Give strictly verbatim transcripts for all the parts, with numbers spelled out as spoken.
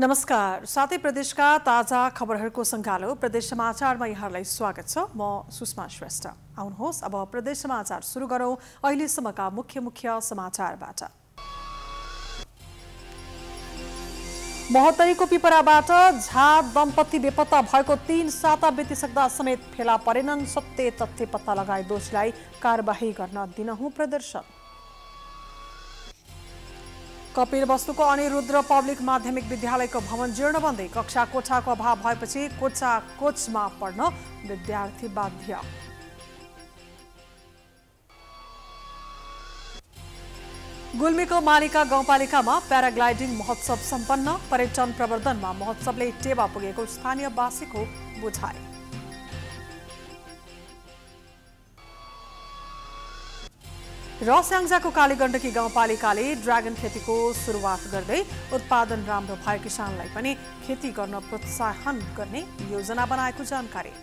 नमस्कार साथै प्रदेशका ताजा खबरहरुको संगालो प्रदेश समाचारमा यहाँलाई स्वागत छ। म सुषमा श्रेष्ठ। आउनुहोस् अब प्रदेश समाचार सुरु गरौं। अहिलेसम्मका मुख्य मुख्य समाचारबाट। महतैको पिपराबाट झा दम्पति बेपत्ता भएको तीन साता बितिसक्दा समेत फेला परेनन्। सत्य तथ्य पत्ता लगाई दोषीलाई कारबाही गर्न दिनहुँ प्रदर्शन। कपिलवस्तुको अनिरुद्ध पब्लिक माध्यमिक विद्यालयको भवन जीर्ण बन्दै कक्षा कोठाको अभाव भएपछि कोठा कोचमा पढ्न विद्यार्थी बाध्य। गुल्मीको मालिका गाउँपालिकामा प्याराग्लाइडिङ महोत्सव सम्पन्न। पर्यटन प्रवर्धनमा महोत्सवले टेवा पुगेको स्थानीयवासीको बुझाइ। र स्याङजाको कालीगण्डकी गाउँपालिकाले ड्रागन खेतीको सुरुवात गर्दै उत्पादन राम्रो भए किसानलाई पनि खेती गर्न प्रोत्साहन गर्ने योजना बनाएको जानकारी।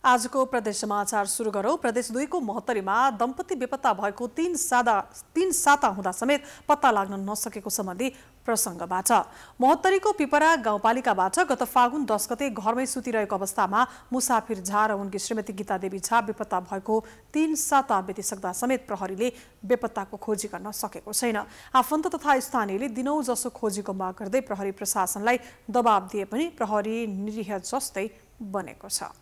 आजको प्रदेश समाचार सुरु गरौं। प्रदेश दुई को महतरीमा दम्पति बेपत्ता भएको तीन सादा तीन साता हुँदा समेत पत्ता लाग्न नसकेको सम्बन्धी प्रसंगबाट। महतरीको पिपरा गाउँपालिकाबाट गत फागुन दस गते घरमै सुतिरहेको अवस्थामा मुसाफिर झा र उनकी श्रीमती गीता देवी झा बेपत्ता भएको तीन साता बितिसक्दा समेत प्रहरीले बेपत्ताको खोजी गर्न सकेको छैन। आफन्त तथा स्थानीयले दिनौ जसो खोजीको माग गर्दै प्रहरी प्रशासनलाई दबाब दिए पनि प्रहरी निरीह जस्तै बनेको छ।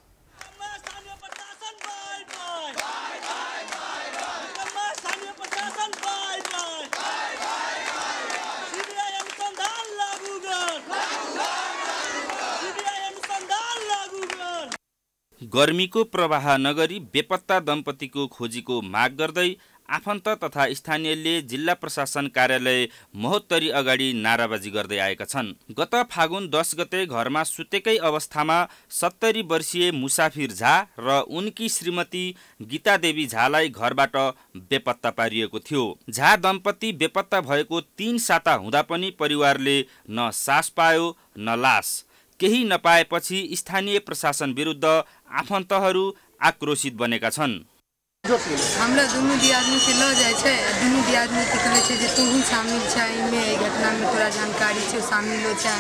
गर्मीको प्रवाह नगरी बेपत्ता दम्पतिको खोजीको माग गर्दै आफन्त तथा स्थानीयले जिल्ला प्रशासन कार्यालय महोत्तरी अगाडि नाराबाजी गर्दै आएका छन्। गत फागुन दस गते घरमा सुतेकै अवस्थामा सत्तरी वर्षीय मुसाफिर झा र उनकी श्रीमती गीता देवी झालाई घरबाट बेपत्ता पारिएको थियो। झा दम्पति बेपत्ता भएको तीन साता हुँदा पनि परिवारले न सास पायो न लास। केही नपाएपछि स्थानीय प्रशासन विरुद्ध आफन्तहरू आक्रोशित बनेका छन्। हमरा दुनू दियादनी के ल जाय छै, दुनू दियादनी के कहै छै जे तोहू शामिल छै इमे घटना में, तोरा जानकारी छै शामिल हो छै।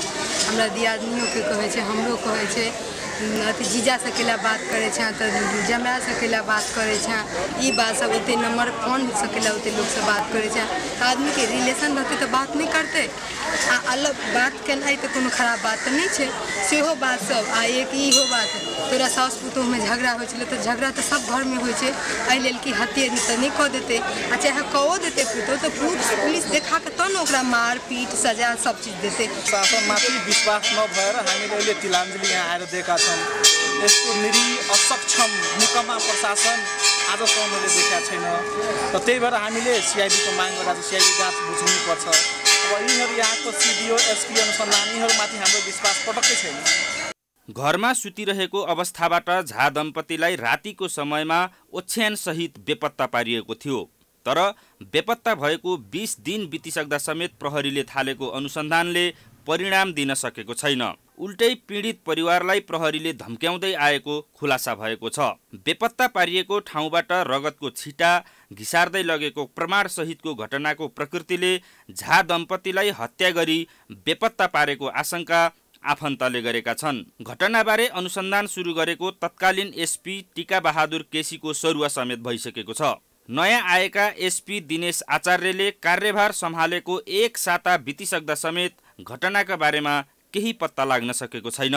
हमरा दियादनियो के कहै छै, हमरो कहै छै अति जीजा सकेला बात करे छै त जमा सकेला बात करे छै। ई बात सब ओते नंबर फोन सकेला ओते लोग से बात करे छै। आदमी के रिलेशन रहते तो बात नहीं करते, आ अलग बात केनाई तो कोनो खराब बात तो नहीं छै। सेहो बात सब आ एक ई हो बात तोरा सास पुतोह में झगड़ा होइ छै, त झगड़ा तो सब घर में होइ छै। एहि लेल कि हत्या त नहीं कह देते, आ चाहे कहो देते पुतोह तो पुलिस देखा के तब ना मार पीट सजा सब चीज देते। विश्वास न भएर हामीले तिलाञ्जलि यहाँ आएर देखा यसको निरीह असक्षम निकम्मा प्रशासन आजसम्म मैले देखेको छैन। त त्यही भएर हामीले सीआईडीको माग गरेर सीआईडी जाँच बुझ्नुपर्छ। अब यिनीहरू यहाँको सीडीओ एसपी अनुसन्धानीहरूमाथि हाम्रो विश्वास पटक्कै छैन। घरमा सुतिरहेको अवस्थाबाट झा दम्पतिलाई रातिको समयमा ओछ्यान सहित बेपत्ता पारिएको थियो। तर बेपत्ता भएको बीस दिन बितिसक्दा समेत प्रहरीले थालेको अनुसन्धानले परिणाम दिन सकेको छैन। उल्टै पीडित परिवारलाई प्रहरीले धम्क्याउँदै आएको खुलासा भएको छ। बेपत्ता पारिएको ठाउँबाट रगतको छिटा घिसार्दै लगेको प्रमाण सहितको घटनाको प्रकृतिले झा दम्पतिलाई हत्या गरी बेपत्ता पारेको आशंका आफन्तले गरेका छन्। घटनाबारे अनुसन्धान सुरु गरेको तत्कालीन एसपी टीका बहादुर केसीको सरुवा समेत भइसकेको छ। नयाँ आएका एसपी दिनेश आचार्यले कार्यभार सम्हालेको एक साता बितिसक्दा समेत घटनाका बारेमा केही पत्ता लाग्न सकेको छैन।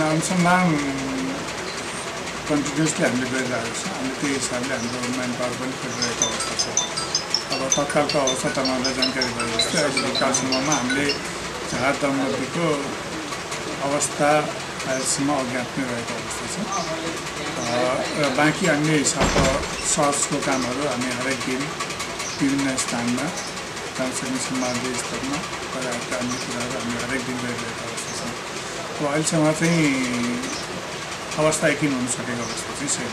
अनुसन्धान कन्टिन्युअसली हामीले गरिरहेको छ। हामीले त्यही हिसाबले हाम्रो म्यान पावर पनि खटिरहेको अवस्था छ। अब तत्कालको अवस्था तपाईँहरूलाई जानकारी गरे जस्तै अहिले तत्कालसम्ममा हामीले झा दम्पतिको अवस्था अहिलेसम्म अज्ञात नै रहेको अवस्था छ। र बाँकी अन्य हिसाबको सर्चको कामहरू हामी हरेक दिन विभिन्न स्थानमा समाजले स्तरमा लगायतका अन्य कुराहरू हामी हरेक दिन गरिरहेको अवस्था छ। अब अहिलेसम्म चाहिँ अवस्था यकिन हुन सकेको अवस्था चाहिँ छैन।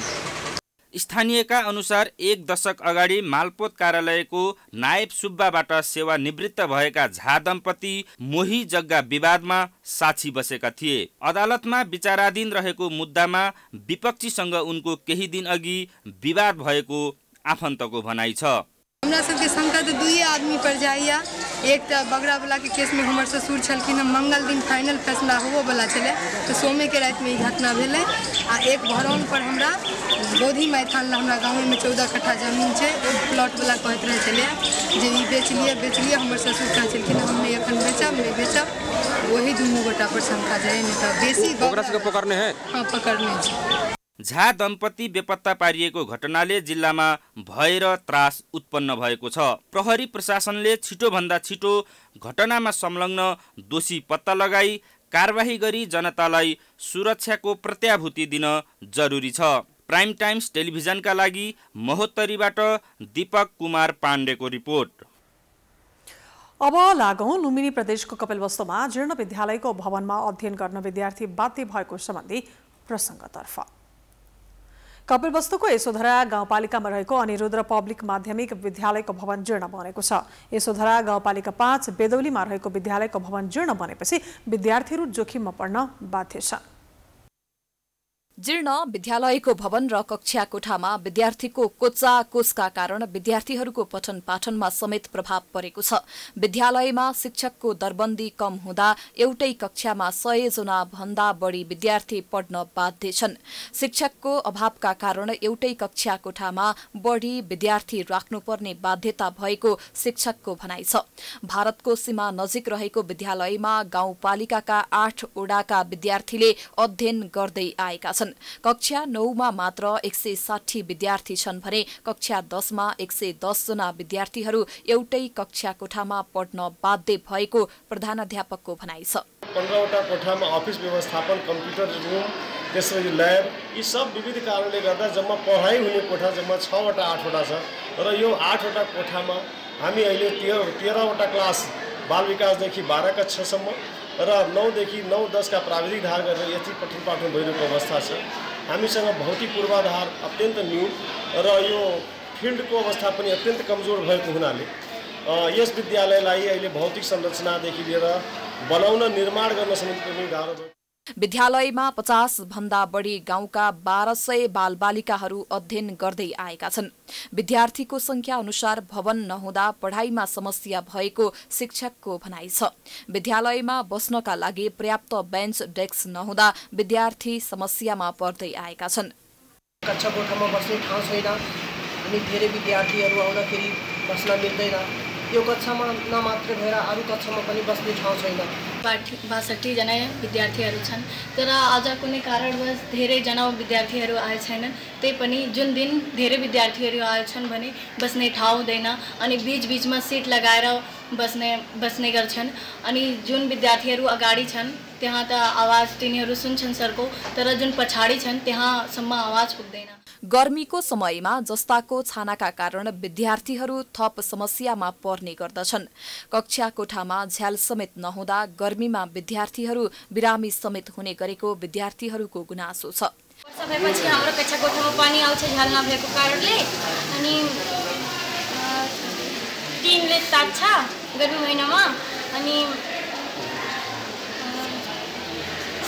स्थानीयका अनुसार एक दशक अगाडि मालपोत कार्यालयको नायब सुब्बाबाट सेवा निवृत्त भएका झा दम्पति मोही जग्गा विवादमा साक्षी बसेका थिए। अदालतमा विचाराधीन रहेको मुद्दामा विपक्षीसँग उनको केही दिन अघि विवाद भएको आफन्तको भनाइ छ। हमरा सबके शंका त दुई आदमी पर जाइया, एक त बगड़ा वाला के केस में हमर ससुर छलखिन, मंगल दिन फाइनल फैसला होबो वाला छले, तो सोमे के रात में ई घटना भेलै। आ एक भरौन पर हमरा बोधी मैथान हमरा गाँव में चौदह कट्ठा जमीन है, प्लॉट वाला कहत रहे छले जे ई बेच लिए बेच लिए, हमर ससुर कह छलखिन हमने अखन बेचब नहीं बेचब, वही दुनू गोटा पर शंका जाए नहीं तो बेसी बगड़ा पकड़ने है। हाँ पकड़ने है। झा दम्पति बेपत्ता पारिएको घटनाले जिल्लामा भय र त्रास उत्पन्न भएको छ। प्रहरी प्रशासनले छिटोभन्दा छिटो घटनामा संलग्न दोषी पत्ता लगाई कारबाही गरी जनतालाई सुरक्षाको प्रत्याभूति दिन जरुरी छ। प्राइम टाइम्स टेलिभिजनका लागि महोत्तरीबाट दीपक कुमार पाण्डेको रिपोर्ट। अब लागौं लुम्बिनी प्रदेशको कपिलवस्तुमा जीर्ण विद्यालयको भवनमा अध्ययन गर्न विद्यार्थी बाध्य भएको सम्बन्धी प्रसङ्गतर्फ। कपिलवस्तुको यशोधरा गाउँपालिकामा रहेको अनिरुद्ध पब्लिक माध्यमिक विद्यालयको भवन जीर्ण बनेको छ। यशोधरा गाउँपालिका पाँच बेदौलीमा रहेको विद्यालयको भवन जीर्ण बनेपछि विद्यार्थीहरू जोखिममा पर्न बाध्य छन्। जीर्ण विद्यालयको भवन र कक्षा कोठामा विद्यार्थीको कोचाकोचका कारण विद्यार्थीहरूको पठन पाठनमा समेत प्रभाव परेको छ। विद्यालयमा शिक्षकको दरबन्दी कम हुँदा एउटै कक्षामा सय जना भन्दा बढी विद्यार्थी पढ्न बाध्य छन्। शिक्षकको अभावका कारण एउटै कक्षा कोठामा बढी विद्यार्थी राख्नुपर्ने बाध्यता भएको शिक्षकको भनाइ छ। भारतको सीमा नजिक रहेको विद्यालयमा गाउँपालिकाका आठ ओडाका विद्यार्थीले अध्ययन गर्दै आएका छन्। कक्षा नौ मा मात्र एक सय साठी विद्यार्थी छन् भने कक्षा दस मा एक सय दस जना विद्यार्थीहरू एउटै कक्षा कोठामा पढ्न बाध्य भएको प्रधानाध्यापकको भनाइ छ। पन्ध्र वटा कोठामा अफिस व्यवस्थापन, कम्प्युटर रुम, त्यसपछि ल्याब, यी सब विविध कारणले गर्दा जम्मा पढाइ हुने कोठा जम्मा छ वटा आठ वटा छ र यो आठ वटा कोठामा हामी अहिले तेह्र वटा क्लास बाल विकासदेखि बाह्र कक्षासम्म र नौ देखि नौ दस का प्राविधिक धार गरेर यति पठन पाठन भइरहेको अवस्था छ। हामीसँग भौतिक पूर्वाधार अत्यन्त न्यून र यो फिल्डको अवस्था पनि अत्यन्त कमजोर भएको हुनाले यस विद्यालयलाई अहिले भौतिक संरचनादेखि लिएर बनाउन निर्माण गर्न समेत पनि गाह्रो छ। विद्यालयमा पचास भन्दा बढी गाउँका बाह्र सय बालबालिकाहरू अध्ययन गर्दै आएका छन्। विद्यार्थीको संख्या अनुसार भवन नहुँदा पढाइमा समस्या भएको शिक्षकको भनाइ छ। विद्यालयमा बस्नका लागि पर्याप्त बेन्च डेस्क नहुँदा विद्यार्थी समस्यामा पर्दै आएका छन्। कक्षा कोठामा बस्ने ठाउँ छैन अनि धेरै विद्यार्थीहरू आउँदाखेरि बस्न मिल्दैन। यो कक्षामा नमात्र भएर अरू कक्षामा पनि बस्ने ठाउँ छैन। बासठी जना विद्यार्थीहरू छन् तर आज कुनै कारणवश धेरै जना विद्यार्थीहरू आए छैनन्। त्यही पनि जुन दिन धेरै विद्यार्थीहरू आएछन् भने बस्ने ठाउँ हुँदैन अनि बीच बीचमा सिट लगाएर बस्ने बस्ने गर्छन्। अनि जुन विद्यार्थीहरू अगाडि छन् त्यहाँ त आवाज तिनीहरू सुन्छन् सरको, तर जुन पछाडि छन् त्यहाँसम्म आवाज पुग्दैन। गर्मीको समयमा जस्ताको छानाका कारण विद्यार्थीहरू थप समस्यामा पर्ने गर्दछन्। कक्षा कोठामा झ्याल समेत नहुँदा गर्मीमा विद्यार्थीहरू बिरामी समेत हुने गरेको विद्यार्थीहरूको गुनासो छ। सबैपछि हाम्रो कक्षा कोठामा पानी आउँछ झ्याल नभएको कारणले अनि दिनले तात्छ गर्मी महिनामा अनि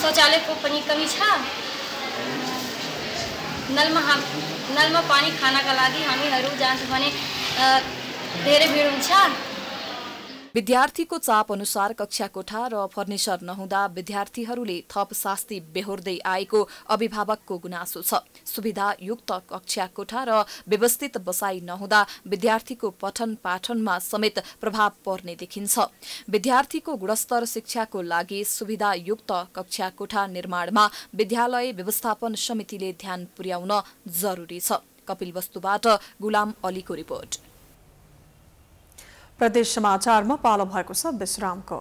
शौचालयको पनि कमी छ। नलमा नलमा पानी खानका लागि हामीहरू जान्छौँ भने धेरै भिड हुन्छ। विद्यार्थीको चाप अनुसार कक्षा कोठा र फर्निचर नहुँदा विद्यार्थीहरूले थप शास्ति बेहोर्दै आएको अभिभावकको गुनासो छ। सुविधायुक्त कक्षा कोठा र व्यवस्थित बसाई नहुँदा विद्यार्थीको पठन पाठनमा समेत प्रभाव पर्ने देखिन्छ। विद्यार्थीको गुणस्तर शिक्षाको लागि सुविधायुक्त कक्षा कोठा निर्माणमा विद्यालय व्यवस्थापन समितिले ध्यान पुर्याउन जरुरी छ। कपिलवस्तुबाट गुलाम अलीको रिपोर्ट। प्रदेश समाचारमा पालो भएको छ विश्रामको।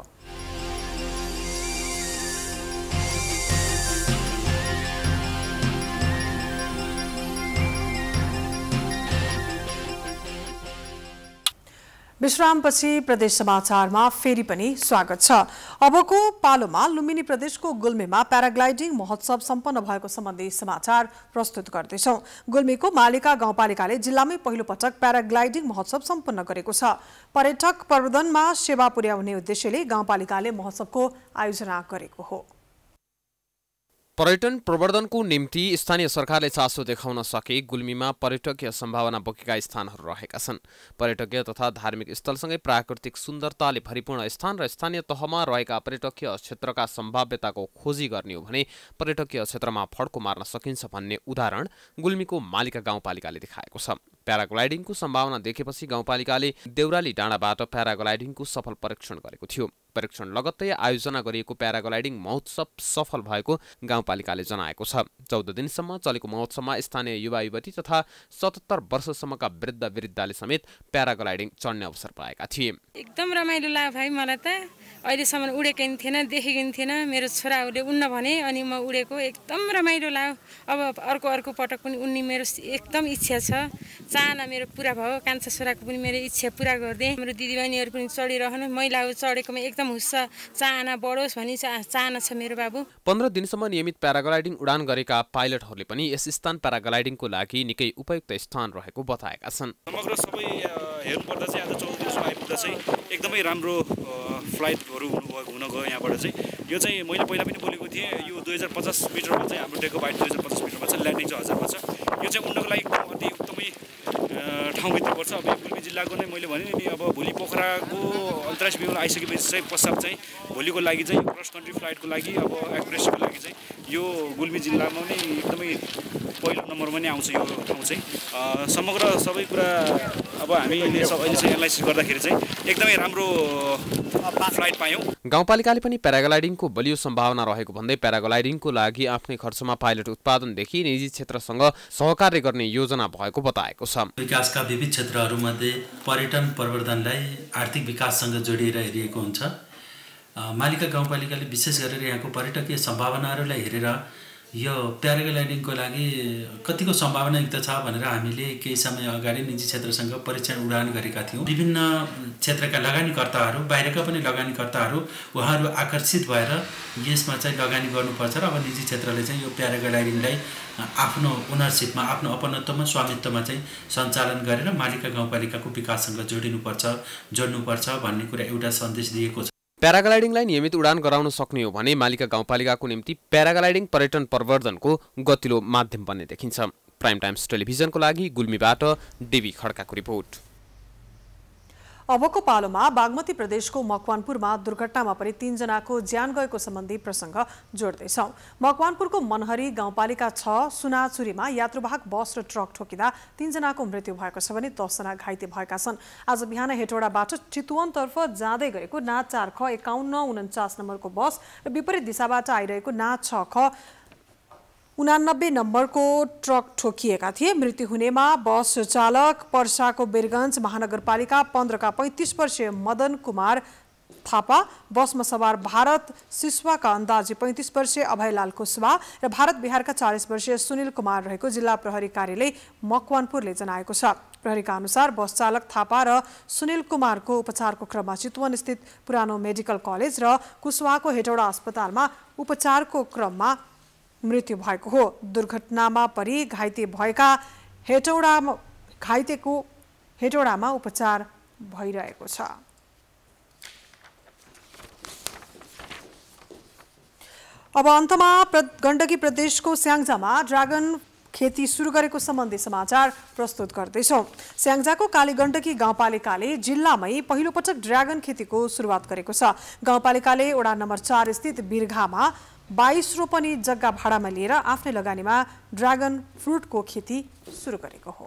विश्रामपछि प्रदेश समाचारमा फेरि पनि स्वागत छ। अबको पालोमा लुम्बिनी प्रदेशको गुल्मेमा प्याराग्लाइडिङ महोत्सव सम्पन्न भएको सम्बन्धी समाचार प्रस्तुत गर्दै छौं। गुल्मेको मालिका गाउँपालिकाले जिल्लामै पहिलो पटक प्याराग्लाइडिङ महोत्सव सम्पन्न गरेको छ। पर्यटक प्रवर्धनमा सेवा पुर्याउने उद्देश्यले गाउँपालिकाले महोत्सवको आयोजना गरेको हो। पर्यटन प्रवर्धनको निम्ति स्थानीय सरकारले चासो देखाउन सके गुल्मीमा पर्यटकीय सम्भावना बोकेका स्थानहरू रहेका छन्। पर्यटकीय तथा धार्मिक स्थलसँगै प्राकृतिक सुन्दरताले भरिपूर्ण स्थान र स्थानीय तहमा रहेका पर्यटकीय क्षेत्रका सम्भाव्यताको खोजी गर्ने हो भने पर्यटकीय क्षेत्रमा फड्को मार्न सकिन्छ भन्ने उदाहरण गुल्मीको मालिका गाउँपालिकाले देखाएको छ। प्याराग्लाइडिङको सम्भावना देखेपछि गाउँपालिकाले देउराली डाँडाबाट प्याराग्लाइडिङको सफल परीक्षण गरेको थियो। परीक्षण लगत्तै आयोजना गरिएको प्याराग्लाइडिङ महोत्सव सफल भएको गाउँपालिकाले जनाएको छ। चौध दिनसम्म चलेको महोत्सवमा स्थानीय युवा युवती तथा सतहत्तर वर्षसम्मका वृद्ध वृद्धाले समेत प्याराग्लाइडिङ चढ्ने अवसर पाएका थिए। एकदम रमाइलो लाग्यो भाइ, मलाई त अहिलेसम्म उडेको नि थिएन, देखेको नि थिएन। मेरो छोराहरूले उड्न भने अनि म उडेको, एकदम रमाइलो लाग्यो। अब अर्को अर्को पटक पनि उड्ने मेरो एकदम इच्छा छ, चाहना मेरो पूरा भयो। कान्छा छोराको पनि मेरो इच्छा पूरा गर्दै, मेरो दिदीबहिनीहरू पनि चढिरहनु, महिलाहरू चढेकोमा एकदम हुस्स चाहना बढोस् भन्ने चाहना छ मेरो बाबु। पन्ध्र दिनसम्म नियमित प्याराग्लाइडिङ उडान गरेका पाइलटहरूले पनि यस स्थान प्याराग्लाइडिङको लागि निकै उपयुक्त स्थान रहेको बताएका छन्। समग्र सबै हेर्नुपर्दा चाहिँ आज चौध दिनमा आइपुग्दा चाहिँ एकदमै राम्रो फ्लाइटहरू हुनुभएको हुन गयो यहाँबाट चाहिँ। यो चाहिँ मैले पहिला पनि बोलेको थिएँ, यो दुई हजार पचास मिटरमा चाहिँ हाम्रो डेको बाइट दुई हजार पचास मिटरमा चाहिँ ल्यान्डिङ चाहिँ हजारमा छ। यो चाहिँ उड्नको लागि एकदम अति एकदमै ठाउँभित्र पर्छ। अब गुल्मी जिल्लाको नै मैले भने नि, अब भोलि पोखराको अन्तर्राष्ट्रिय विमान आइसकेपछि चाहिँ पश्चात चाहिँ भोलिको लागि चाहिँ क्रस कन्ट्री फ्लाइटको लागि अब एक्सप्रेसको लागि चाहिँ यो गुल्मी जिल्लामा नै एकदमै पहिलो नम्बरमा नै आउँछ यो ठाउँ चाहिँ। समग्र सबै कुरा अब हामीले अहिले एनालाइसिस गर्दाखेरि चाहिँ एकदमै राम्रो फ्लाइट पायौँ। गाउँपालिकाले पनि प्याराग्लाइडिङको बलियो सम्भावना रहेको भन्दै प्याराग्लाइडिङको लागि आफ्नै खर्चमा पाइलट उत्पादनदेखि निजी क्षेत्रसँग सहकार्य गर्ने योजना भएको बताएको छ। विकासका विविध क्षेत्रहरूमध्ये पर्यटन प्रवर्धनलाई आर्थिक विकाससँग जोडिएर हेरिएको हुन्छ। मालिका गाउँपालिकाले विशेष गरेर यहाँको पर्यटकीय सम्भावनाहरूलाई हेरेर यो प्याराग्लाइडिङको लागि कतिको सम्भावनायुक्त छ भनेर हामीले केही समय अगाडि निजी क्षेत्रसँग परीक्षण उडान गरेका थियौँ। विभिन्न क्षेत्रका लगानीकर्ताहरू, बाहिरका पनि लगानीकर्ताहरू, उहाँहरू आकर्षित भएर यसमा चाहिँ लगानी गर्नुपर्छ र अब निजी क्षेत्रले चाहिँ यो प्याराग्लाइडिङलाई आफ्नो ओनरसिपमा, आफ्नो अपनत्वमा, स्वामित्वमा चाहिँ सञ्चालन गरेर मालिका गाउँपालिकाको विकाससँग जोडिनुपर्छ, जोड्नुपर्छ भन्ने कुरा एउटा सन्देश दिएको छ। प्याराग्लाइडिङलाई नियमित उडान गराउन सक्ने हो भने मालिका गाउँपालिकाको निम्ति प्याराग्लाइडिङ पर्यटन प्रवर्धनको गतिलो माध्यम बन्ने देखिन्छ। प्राइम टाइम्स टेलिभिजनको लागि गुल्मीबाट देवी खड्काको रिपोर्ट। अबको पालोमा बागमती प्रदेशको मकवानपुरमा दुर्घटनामा परि तीनजनाको ज्यान गएको सम्बन्धी प्रसङ्ग जोड्दैछौँ। मकवानपुरको मनहरी गाउँपालिका छ सुनाचुरीमा यात्रुवाहक बस र ट्रक ठोकिँदा तीनजनाको मृत्यु भएको छ भने दसजना घाइते भएका छन्। आज बिहान हेटौडाबाट चितवनतर्फ जाँदै गएको ना चार ख एकाउन्न उन्चास नम्बरको बस र विपरीत दिशाबाट आइरहेको ना छ ख उनानब्बे नम्बरको ट्रक ठोकिएका थिए। मृत्यु हुनेमा बस चालक पर्साको बिरगन्ज महानगरपालिका पन्ध्रका पैँतिस वर्षीय मदन कुमार थापा, बसमा सवार भारत सिस्वाका अन्दाजी पैँतिस वर्षीय अभयलाल कुशवा र भारत बिहारका चालिस वर्षीय सुनिल कुमार रहेको जिल्ला प्रहरी कार्यालय मकवानपुरले जनाएको छ। प्रहरीका अनुसार बस चालक थापा र सुनिल कुमारको उपचारको क्रममा चितवनस्थित पुरानो मेडिकल कलेज र कुशवाको हेटौडा अस्पतालमा उपचारको क्रममा मृत्यु भएको हो। दुर्घटनामा परि घाइते भएका हेटौडामा घाइतेको हेटौडामा उपचार भइरहेको छ। अब अन्तमा गण्डकी प्रदेशको स्याङ्जामा ड्रागन खेती सुरु गरेको सम्बन्धी समाचार प्रस्तुत गर्दैछौँ। स्याङ्जाको कालीगण्डकी गाउँपालिकाले जिल्लामै पहिलोपटक ड्रागन खेतीको सुरुवात गरेको छ। गाउँपालिकाले वडा नम्बर चार स्थित बिर्घामा बाइस रोपनी जग्गा भाडामा लिएर आफ्नै लगानीमा ड्रागन फ्रुटको खेती सुरु गरेको हो।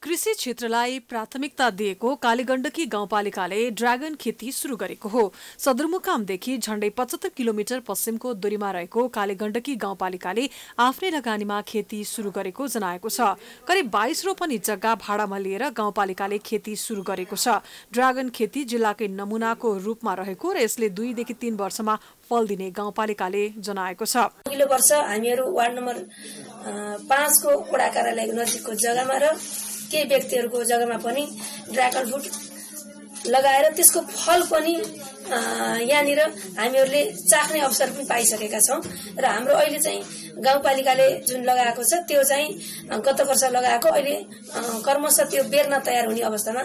कृषि क्षेत्रलाई प्राथमिकता दिएको कालीगण्डकी गाउँपालिकाले ड्रागन खेती सुरु गरेको हो। सदरमुकामदेखि झण्डै पचहत्तर किलोमिटर पश्चिमको दूरीमा रहेको कालीगण्डकी गाउँपालिकाले आफ्नै लगानीमा खेती सुरु गरेको जनाएको छ। करिब बाइस रोपनी जग्गा भाडामा लिएर गाउँपालिकाले खेती सुरु गरेको छ। ड्रागन खेती जिल्लाकै नमुनाको रूपमा रहेको र यसले दुईदेखि तीन वर्षमा फल दिने गाउँपालिकाले जनाएको छ। पहिलो वर्ष हामीहरू वार्ड नम्बर पाँचको वडा कार्यालय नजिकको जग्गामा र केही व्यक्तिहरूको जग्गामा पनि ड्रागन फ्रुट लगाएर त्यसको फल पनि यानिर हामीहरुले चाख्ने अवसर पनि पाइसकेका छौं र हाम्रो अहिले चाहिँ गाउँपालिकाले जुन लगाएको छ त्यो चाहिँ गत वर्ष लगाएको अहिले कर्मशः त्यो बेर्न तयार हुने अवस्थामा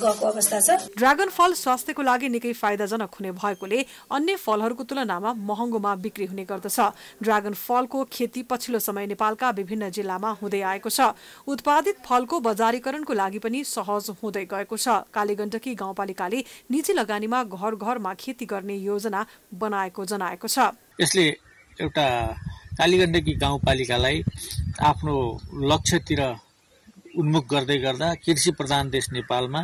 गएको अवस्था छ। ड्रागन फल स्वास्थ्यको लागि निकै फाइदाजनक हुने भएकोले अन्य फलहरुको तुलनामा महँगोमा बिक्री हुने गर्दछ। ड्रागन फलको खेती पछिल्लो समय नेपालका विभिन्न जिल्लामा हुँदै आएको छ। उत्पादित फलको बजारीकरणको लागि पनि सहज हुँदै गएको छ। कालीगण्डकी गाउँपालिकाले निजी लगानीमा घर घरमा खेती गर्ने योजना बनाएको जनाएको छ। यसले एउटा कालीगण्डकी गाउँपालिकालाई आफ्नो लक्ष्यतिर उन्मुख गर्दै गर्दा कृषि प्रधान देश नेपालमा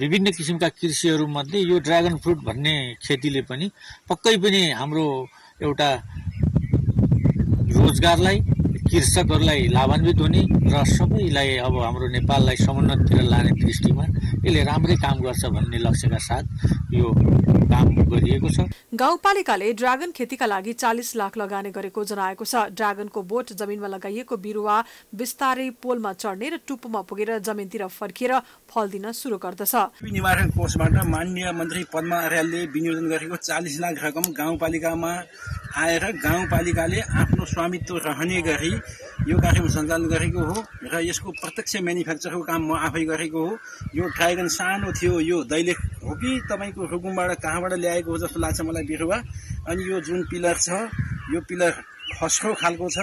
विभिन्न किसिमका कृषिहरु मध्ये यो ड्रागन फ्रुट भन्ने खेतीले पनि पक्कै पनि हाम्रो एउटा रोजगारलाई कृषकहरुलाई लाभान्वित हुने र सबैलाई अब हाम्रो नेपाललाई समुन्नततिर लाने दृष्टिमा यसले राम्रै काम गर्छ भन्ने लक्ष्यका साथ यो काम गरिएको छ। गाउँपालिकाले ड्रागन खेतीका लागि चालीस लाख लगानी गरेको जनाएको छ। ड्रागनको बोट जमिनमा लगाइएको बिरुवा विस्तारै पोलमा चढ्ने र टुप्पोमा पुगेर जमिनतिर फर्किएर फल दिन सुरु गर्दछ। निवारण कोषबाट माननीय मन्त्री पद्मा अर्यालले विनियोजन गरेको चालीस लाख रकम गाउँपालिकामा आएर गाउँपालिकाले आफ्नो स्वामित्व रहने गरी यो कार्यक्रम सञ्चालन गरेको हो र यसको प्रत्यक्ष म्यानुफ्याक्चरको काम म आफै गरेको हो। यो ड्रागन सानो थियो, यो दैलेख हो कि तपाईको रुकुमबाट कहाँबाट ल्याएको हो जस्तो लाग्छ मलाई बिरुवा। अनि यो जुन पिलर छ यो पिलर खस्रो खालको छ।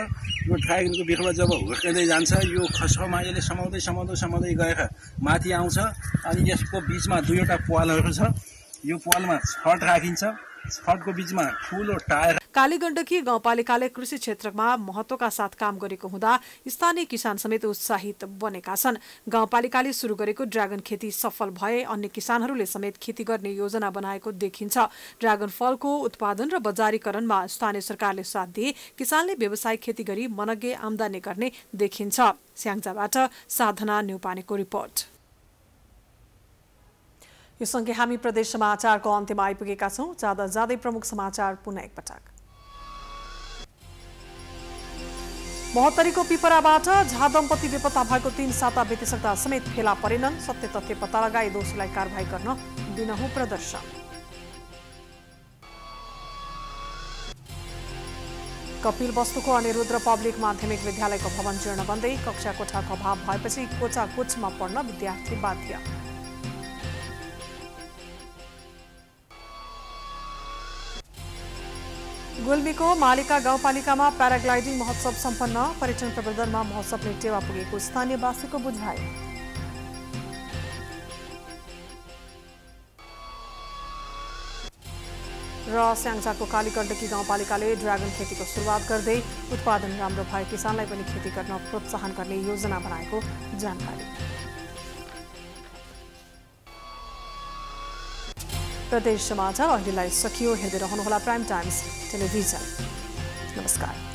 यो ड्रागनको बिरुवा जब हुर्किँदै जान्छ यो खस्रोमा यसले समाउँदै समाउँदै समाउँदै गएर माथि आउँछ। अनि यसको बीचमा दुईवटा प्वालहरू छ। यो प्वालमा छड राखिन्छ, छडको बीचमा ठूलो टायर। कालीगण्डकी गाउँपालिकाले कृषि क्षेत्रमा महत्वका साथ काम गरेको हुँदा स्थानीय किसान समेत उत्साहित बनेका छन्। गाउँपालिकाले सुरु गरेको ड्रागन खेती सफल भए अन्य किसानहरूले समेत खेती गर्ने योजना बनाएको देखिन्छ। ड्रागन फलको उत्पादन र बजारीकरणमा स्थानीय सरकारले साथ दिए किसानले व्यवसायिक खेती गरी मनग्गे आम्दानी गर्ने देखिन्छ। स्याङजाबाट साधना न्युपानेको रिपोर्ट। यो सँगै हामी प्रदेश समाचारको अन्त्यमा आइपुगेका छौं। जाँदा जाँदै प्रमुख समाचार पुनः एकपटक। महोत्तरीको पिपराबाट झा दम्पति बेपत्ता भएको तीन साता बितिसक्दा समेत फेला परेनन्। सत्य तथ्य पत्ता लगाई दोषीलाई कारवाही गर्न दिनहुँ प्रदर्शन। कपिल वस्तुको अनिरुद्ध पब्लिक माध्यमिक विद्यालयको भवन जीर्ण बन्दै कक्षा कोठाको अभाव भएपछि कोचाकोचमा पढ्न विद्यार्थी बाध्य। गुल्मीको मालिका गाउँपालिकामा प्याराग्लाइडिङ महोत्सव सम्पन्न। पर्यटन प्रबन्धनमा महोत्सवले टेवा पुगेको स्थानीयवासीको बुझाइ। र स्याङजाको कालीगण्डकी गाउँपालिकाले ड्रागन खेतीको सुरुवात गर्दै उत्पादन राम्रो भए किसानलाई पनि खेती गर्न प्रोत्साहन गर्ने योजना बनाएको जानकारी। प्रदेश समाचार अहिलेलाई सकियो। हेर्दै रहनुहोला प्राइम टाइम्स टेलिभिजन। नमस्कार।